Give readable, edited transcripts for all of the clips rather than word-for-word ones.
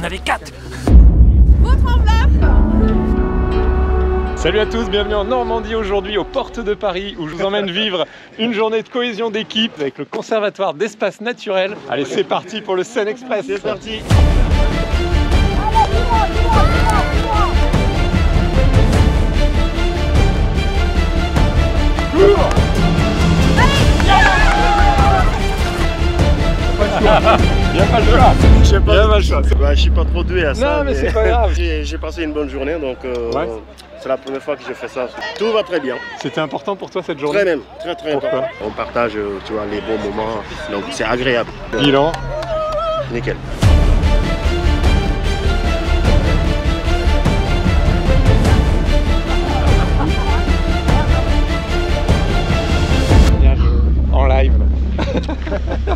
On avait quatre. Votre enveloppe. Salut à tous, bienvenue en Normandie aujourd'hui aux portes de Paris où je vous emmène vivre une journée de cohésion d'équipe avec le Conservatoire d'Espaces Naturels. Allez, c'est parti pour le Seine Express. C'est parti. Bien pas le choix. Bah, je suis pas trop doué à ça. Non, mais c'est pas grave. J'ai passé une bonne journée, donc ouais. C'est la première fois que je fais ça. Tout va très bien. C'était important pour toi cette journée? Très important. On partage, tu vois, les bons moments, donc c'est agréable. Bilan. Nickel.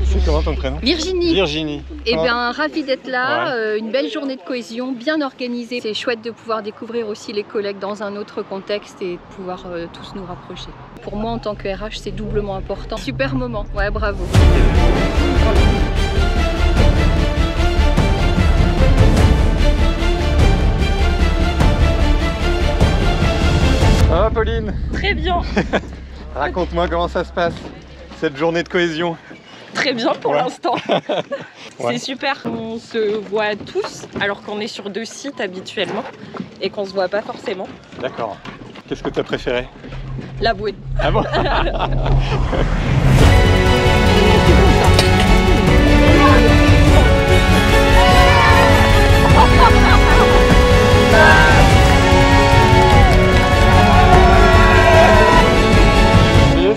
C'est comment ton prénom? Virginie. Virginie. Eh bien, ravie d'être là, ouais. Une belle journée de cohésion, bien organisée. C'est chouette de pouvoir découvrir aussi les collègues dans un autre contexte et de pouvoir tous nous rapprocher. Pour moi, en tant que RH, c'est doublement important. Super moment, ouais, bravo. Ah, Pauline. Très bien. Raconte-moi comment ça se passe, cette journée de cohésion. Très bien pour l'instant. C'est super. On se voit tous alors qu'on est sur deux sites habituellement et qu'on se voit pas forcément. D'accord. Qu'est-ce que tu as préféré? La bouée. Ah bon?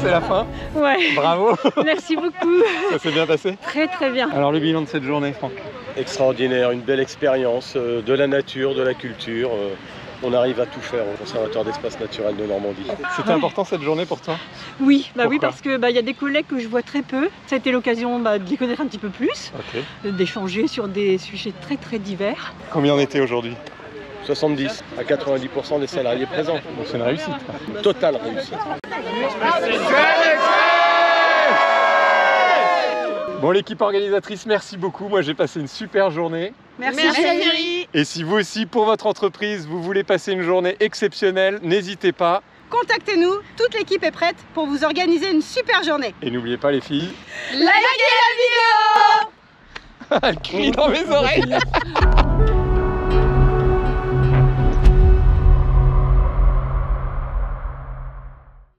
La fin. Ouais. Bravo. Merci beaucoup. Ça s'est bien passé? Très bien. Alors le bilan de cette journée, Franck? Extraordinaire, une belle expérience de la nature, de la culture. On arrive à tout faire au Conservatoire d'Espaces Naturels de Normandie. C'était important cette journée pour toi? Oui, bah oui, parce que y a des collègues que je vois très peu. Ça a été l'occasion de les connaître un petit peu plus, d'échanger sur des sujets très divers. Combien on était aujourd'hui? 70 à 90% des salariés présents. Donc c'est une réussite. Totale réussite. Bon, l'équipe organisatrice, merci beaucoup. Moi, j'ai passé une super journée. Merci. Et si vous aussi, pour votre entreprise, vous voulez passer une journée exceptionnelle, n'hésitez pas. Contactez-nous. Toute l'équipe est prête pour vous organiser une super journée. Et n'oubliez pas, les filles, likez la vidéo. Elle crie dans mes oreilles.